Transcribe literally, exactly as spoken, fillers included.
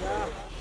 Yeah.